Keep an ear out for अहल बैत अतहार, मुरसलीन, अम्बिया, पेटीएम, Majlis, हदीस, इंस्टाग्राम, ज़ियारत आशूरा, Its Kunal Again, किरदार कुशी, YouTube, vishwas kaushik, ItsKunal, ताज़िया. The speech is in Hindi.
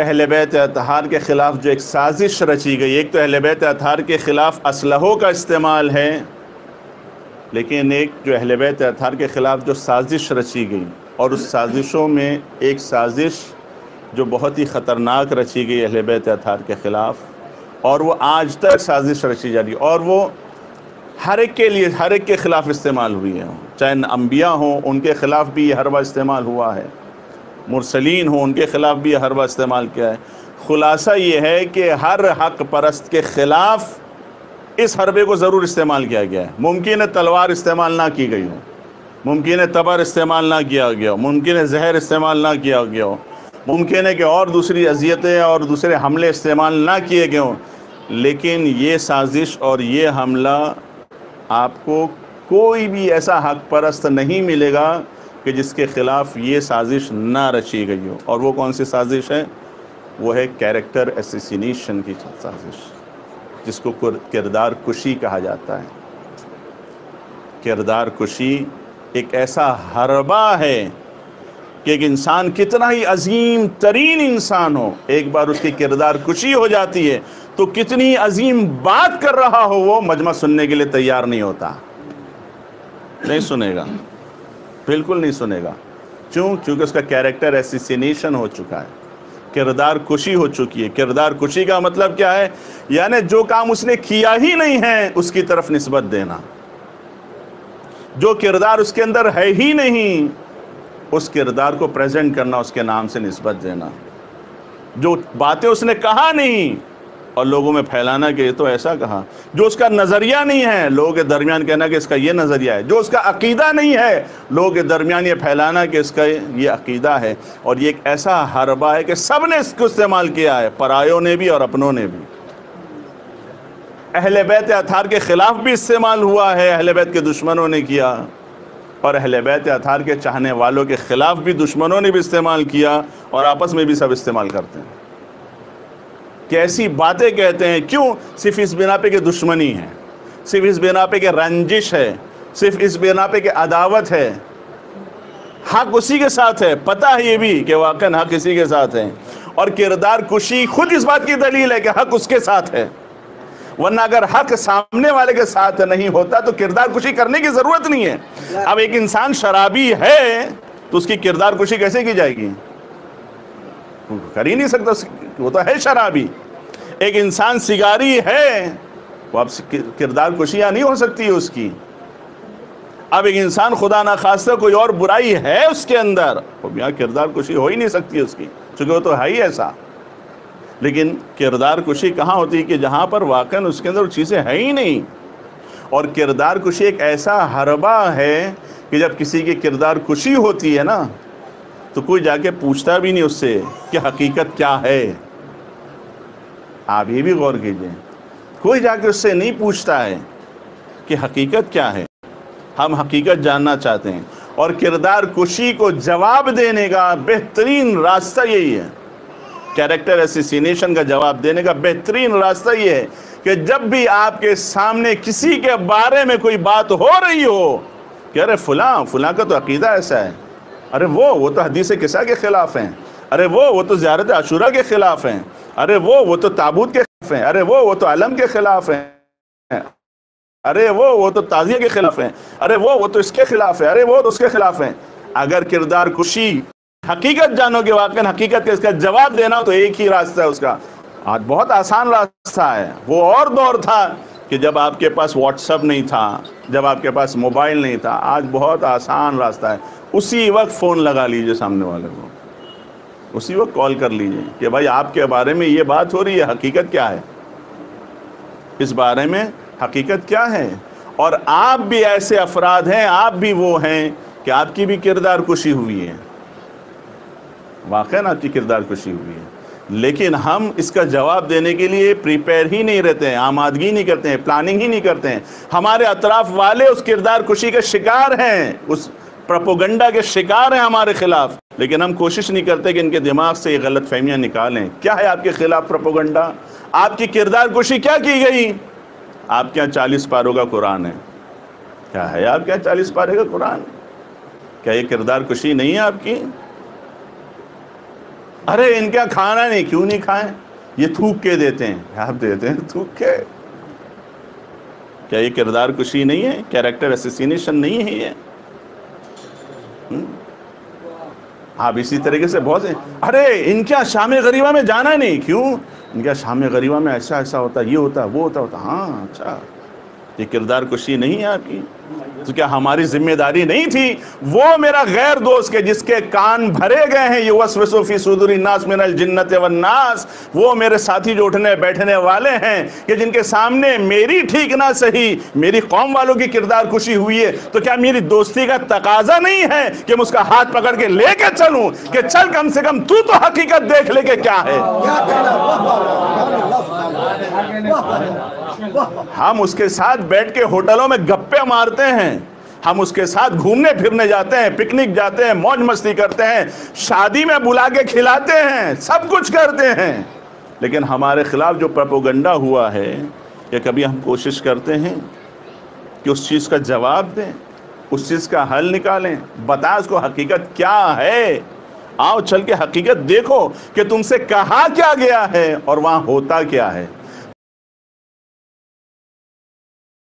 अहल बैत अतहार के ख़िलाफ़ जो एक साजिश रची गई, एक तो अहल बैत अतहार के ख़िलाफ़ असलहों का इस्तेमाल है, लेकिन एक जो अहल बैत अतहार के ख़िलाफ़ जो साजिश रची गई, और उस साजिशों में एक साजिश जो बहुत ही ख़तरनाक रची गई अहल बैत अतहार के ख़िलाफ़, और वो आज तक साजिश रची जा रही है, और वो हर एक के लिए, हर एक के ख़िलाफ़ इस्तेमाल हुई है। चाहे अम्बिया हों, उनके ख़िलाफ़ भी ये हरवा इस्तेमाल हुआ है, मुरसलीन हों, उनके ख़िलाफ़ भी हरवा इस्तेमाल किया है। ख़ुलासा ये है कि हर हक़ परस्त के ख़िलाफ़ इस हरबे को ज़रूर इस्तेमाल किया गया है। मुमकिन है तलवार इस्तेमाल ना की गई हो, मुमकिन है तबर इस्तेमाल ना किया गया हो, मुमकिन है जहर इस्तेमाल ना किया गया हो, मुमकिन है कि और दूसरी अजियतें और दूसरे हमले इस्तेमाल ना किए गए हों, लेकिन ये साजिश और ये हमला आपको कोई भी ऐसा हक़ परस्त नहीं मिलेगा कि जिसके ख़िलाफ़ ये साजिश ना रची गई हो। और वो कौन सी साजिश है? वो है कैरेक्टर एसेसिनेशन की साजिश, जिसको किरदार कुशी कहा जाता है। किरदार कुशी एक ऐसा हरबा है कि एक इंसान कितना ही अजीम तरीन इंसान हो, एक बार उसकी किरदार कुशी हो जाती है तो कितनी अजीम बात कर रहा हो वो मजमा सुनने के लिए तैयार नहीं होता, नहीं सुनेगा, बिल्कुल नहीं सुनेगा। क्योंकि उसका कैरेक्टर एसेसिनेशन हो चुका है, किरदार कुशी हो चुकी है। किरदार कुशी का मतलब क्या है? यानी जो काम उसने किया ही नहीं है उसकी तरफ निस्बत देना, जो किरदार उसके अंदर है ही नहीं उस किरदार को प्रेजेंट करना, उसके नाम से निस्बत देना, जो बातें उसने कहा नहीं और लोगों में फैलाना कि ये तो ऐसा कहा, जो उसका नज़रिया नहीं है लोगों के दरमियान कहना कि इसका ये नज़रिया है, जो उसका अकीदा नहीं है लोगों के दरमियान ये फैलाना कि इसका ये अकीदा है। और ये एक ऐसा हरबा है कि सब ने इसको इस्तेमाल किया है, परायों ने भी और अपनों ने भी। अहले बैत अतहार के ख़िलाफ़ भी इस्तेमाल हुआ है, अहले बैत के दुश्मनों ने किया, और अहले बैत अतहार के चाहने वालों के ख़िलाफ़ भी दुश्मनों ने भी इस्तेमाल किया, और आपस में भी सब इस्तेमाल करते हैं। कैसी बातें कहते हैं, क्यों? सिर्फ इस बिना पे कि दुश्मनी है, सिर्फ इस बिना पे कि रंजिश है, सिर्फ इस बिना पे कि अदावत है। हक़ उसी के साथ है, पता है ये भी कि वाकई हक़ इसी के साथ है, और किरदार कुशी खुद इस बात की दलील है कि हक़ उसके साथ है, वरना अगर हक़ सामने वाले के साथ नहीं होता तो किरदार कुशी करने की ज़रूरत नहीं है। अब एक इंसान शराबी है तो उसकी किरदार कुशी कैसे की जाएगी? कर ही नहीं सकता, वो तो है शराबी। एक इंसान सिगारी है, वो अब किरदार कुशियाँ नहीं हो सकती है उसकी। अब एक इंसान खुदा ना खास्ता कोई और बुराई है उसके अंदर, वो यहाँ किरदार कुशी हो ही नहीं सकती उसकी, चूँकि वो तो है ही ऐसा। लेकिन किरदार कुशी कहाँ होती है? कि जहाँ पर वाकई उसके अंदर चीज़ें हैं ही नहीं। और किरदार कुशी एक ऐसा हरबा है कि जब किसी की किरदार कुशी होती है ना तो कोई जाके पूछता भी नहीं उससे कि हकीकत क्या है। आप ये भी गौर कीजिए, कोई जाके उससे नहीं पूछता है कि हकीकत क्या है, हम हकीकत जानना चाहते हैं। और किरदार कुशी को जवाब देने का बेहतरीन रास्ता यही है, कैरेक्टर एसेसिनेशन का जवाब देने का बेहतरीन रास्ता ये है कि जब भी आपके सामने किसी के बारे में कोई बात हो रही हो कि अरे फलां का तो अकीदा ऐसा है, अरे वो तो हदीस किसा के ख़िलाफ़ हैं, अरे वो तो ज़ियारत आशूरा के ख़िलाफ़ हैं, अरे वो तो ताबूत के ख़िलाफ़ हैं, अरे वो तो आलम के ख़िलाफ़ हैं, अरे वो तो ताज़िया के ख़िलाफ़ हैं, अरे वो तो इसके ख़िलाफ़ है, अरे वो तो उसके ख़िलाफ़ हैं। अगर किरदार कुशी हकीकत जानोगे, वाकई हकीकत का इसका जवाब देना, तो एक ही रास्ता है उसका। आज बहुत आसान रास्ता है। वो और दौर था कि जब आपके पास व्हाट्सअप नहीं था, जब आपके पास मोबाइल नहीं था। आज बहुत आसान रास्ता है, उसी वक्त फ़ोन लगा लीजिए सामने वाले को, उसी वक्त कॉल कर लीजिए कि भाई आपके बारे में ये बात हो रही है, हकीकत क्या है, इस बारे में हकीकत क्या है। और आप भी ऐसे अफराद हैं, आप भी वो हैं कि आपकी भी किरदार कुशी हुई है, वाकई आपकी किरदार कुशी हुई है, लेकिन हम इसका जवाब देने के लिए प्रिपेयर ही नहीं रहते हैं, आमादगी नहीं करते हैं, प्लानिंग ही नहीं करते हैं। हमारे अतराफ़ वाले उस किरदार कुशी के शिकार हैं, उस प्रोपोगंडा के शिकार हैं हमारे ख़िलाफ़, लेकिन हम कोशिश नहीं करते कि इनके दिमाग से ये गलत फहमियाँ निकालें। क्या है आपके ख़िलाफ़ प्रोपोगंडा? आपकी किरदार कुशी क्या की गई? आपके यहाँ 40 पारों का कुरान है। क्या है आपके यहाँ 40 पारे का कुरान? क्या ये किरदार कुशी नहीं है आपकी? अरे इनका खाना नहीं, क्यों नहीं खाएं? ये थूक के देते हैं, आप देते हैं थूक के। क्या ये किरदार कुशी नहीं है? कैरेक्टर एसेसिनेशन नहीं है ये? आप इसी तरीके से बहुत है। अरे इनका शाम गरीबा में जाना नहीं, क्यों? इनका शाम गरीबा में ऐसा ऐसा होता, ये होता, वो होता। हाँ अच्छा, ये किरदार कुशी नहीं है आपकी। तो क्या हमारी जिम्मेदारी नहीं थी वो मेरा गैर दोस्त के जिसके कान भरे गए हैं ये वसवसो फी सुदूरि नास मिनल जिन्नति वन्नास, वो मेरे साथी जो उठने बैठने वाले हैं कि जिनके सामने मेरी ठीक ना सही मेरी कौम वालों की किरदार कुशी हुई है, तो क्या मेरी दोस्ती का तकाजा नहीं है कि मैं उसका हाथ पकड़ के लेके चलूं कि चल कम से कम तू तो हकीकत देख लेके क्या है। हम उसके साथ बैठ के होटलों में गप्पे मारते हैं, हम उसके साथ घूमने फिरने जाते हैं, पिकनिक जाते हैं, मौज मस्ती करते हैं, शादी में बुला के खिलाते हैं, सब कुछ करते हैं, लेकिन हमारे खिलाफ जो प्रोपेगेंडा हुआ है ये कभी हम कोशिश करते हैं कि उस चीज़ का जवाब दें, उस चीज़ का हल निकालें। बता उसको हकीकत क्या है, आओ चल के हकीकत देखो कि तुमसे कहा क्या गया है और वहाँ होता क्या है।